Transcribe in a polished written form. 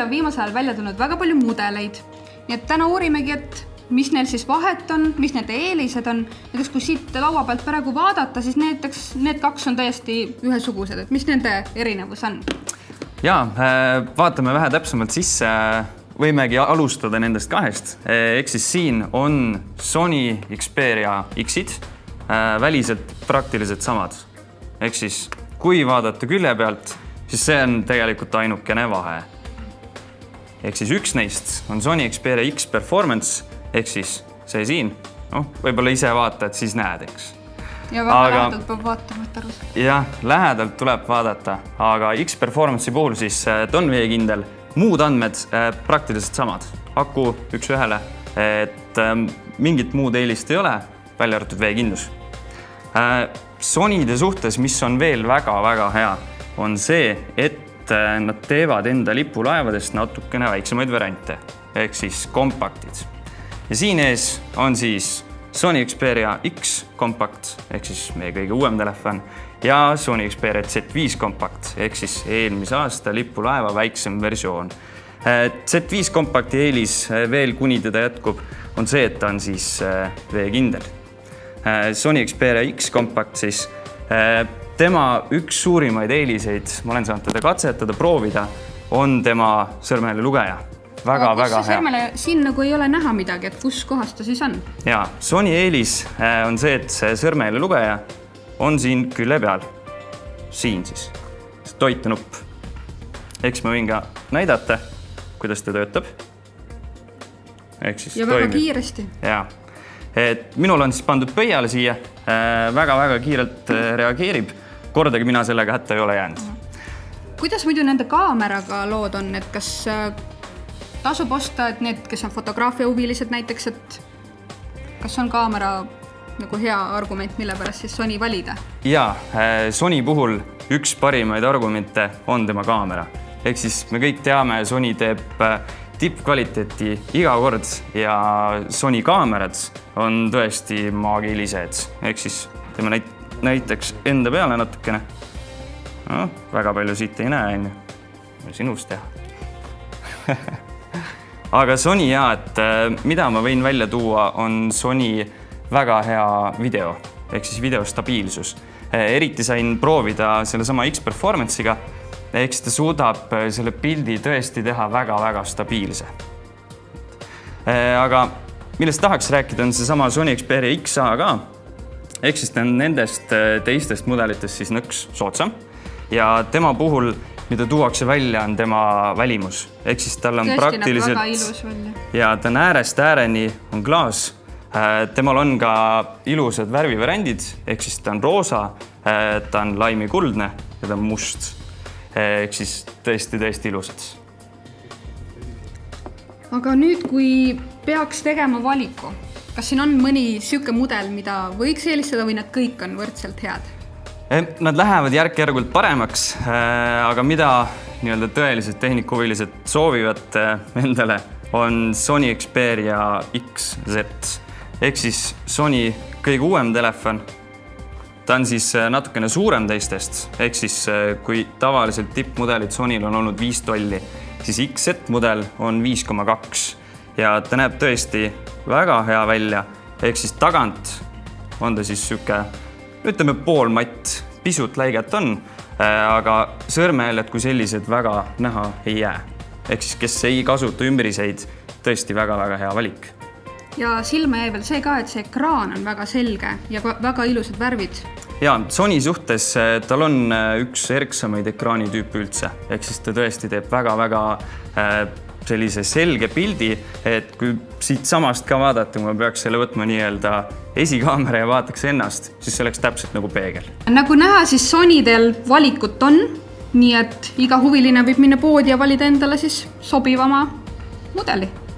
järele on viimasel ajal välja tulnud väga palju mudeleid. Nii et täna uurimegi, et mis neil siis vahet on, mis nende eelised on. Näiteks kui siit laua pealt praegu vaadata, siis need kaks on täiesti ühesugused. Mis nende erinevus on? Jaa, vaatame vähe täpsemalt sisse. Võimegi alustada nendest kahest. Eks siis siin on Sony Xperia X-id, väliselt praktiliselt samad. Eks siis kui vaadata külje pealt, siis see on tegelikult ainukene vahe. Eks siis üks neist on Sony Xperia X Performance, ehk siis see siin. Võib-olla ise vaata, et siis näed, eks. Ja väga lähedalt peab vaatama, et aru. Jah, lähedalt tuleb vaadata, aga X Performance'i puhul siis on veekindel. Muud andmed praktiliselt samad. Aku üks ühele, et mingit muud eelist ei ole, välja arvatud veekindlus. Sonyde suhtes, mis on veel väga hea, on see, et nad teevad enda lipulaevadest natukene väiksemaid variante, ehk siis kompaktid. Ja siin ees on siis Sony Xperia X Compact, ehk siis meie kõige uuem telefon, ja Sony Xperia Z5 Compact, ehk siis eelmise aasta lipulaeva väiksem versioon. Z5 Compacti eelis veel, kuni teda jätkub, on see, et ta on siis veekindel. Sony Xperia X Compact siis, tema üks suurimaid eeliseid, ma olen saanud teda katsetada, proovida, on tema sõrmele lugeja. Väga hea. Siin nagu ei ole näha midagi, et kus kohas ta siis on? Jaa, Sony eelis on see, et see sõrmele lugeja on siin külje peal. Siin siis. See toitenupp. Eks ma võin ka näidata, kuidas ta töötab. Ja väga kiiresti. Jaa. Minul on siis pandud pöiale siia. Väga kiirelt reageerib. Kordagi mina sellega hätta ei ole jäänud. Kuidas muidu nende kaameraga lood on? Et kas tasub osta, et need, kes on fotograafia huvilised näiteks, et kas on kaamera nagu hea argument, mille pärast siis Sony valida? Jaa, Sony puhul üks parimaid argumente on tema kaamera. Ehk siis me kõik teame, Sony teeb tippkvaliteeti iga kord ja Sony kaamerad on tõesti maagilised. Ehk siis tema näiteks enda peale natukene. Väga palju siit ei näe, on ju. Sinust teha. Aga Sony hea, et mida ma võin välja tuua, on Sony väga hea video, ehk siis videostabiilsus. Eriti sain proovida selle sama X-Performance'iga, ehk siis ta suudab selle pildi tõesti teha väga stabiilse. Aga millest tahaks rääkida, on see sama Sony Xperia XA ka. Ehk siis ta on nendest teistest mudelitest siis nõks soodsam. Ja tema puhul, mida tuuakse välja, on tema välimus. Ehk siis tal on praktiliselt... Tõesti näeb väga ilus välja. Ja ta on äärest ääreni, on klaas. Temal on ka ilusad värvivariandid, ehk siis ta on roosa, ta on laimikuldne ja ta on must. Ehk siis tõesti ilusad. Aga nüüd, kui peaks tegema valiku, kas siin on mõni siuke mudel, mida võiks eelistada või nad kõik on võrdselt head? Nad lähevad järgjärgult paremaks, aga mida tõelised tehnikuhuvilised soovivad endale, on Sony Xperia XZ. Ehk siis Sony kõige uuem telefon. Ta on siis natukene suurem teistest. Ehk siis kui tavaliselt tippmudelid Sonyl on olnud 5 tolli, siis XZ mudel on 5,2. Ja ta näeb tõesti väga hea välja. Ehk siis tagant on ta siis siuke, ütleme, pool matt, pisut läiget on, aga sõrmehäljed kui sellised väga näha ei jää. Ehk siis, kes ei kasuta ümbriseid, tõesti väga hea valik. Ja silme jäi veel see ka, et see ekraan on väga selge ja väga ilusad värvid. Jaa, Sony suhtes tal on üks erksamaid ekraani tüüpi üldse. Ehk siis ta tõesti teeb väga sellise selge pildi, et kui siit samast ka vaadata, ma peaks selle võtma nii-öelda esikaamera ja vaataks ennast, siis see oleks täpselt nagu peegel. Nagu näha, siis Sonydel valikut on, nii et iga huviline võib minna poodi ja valida endale siis sobivama mudeli.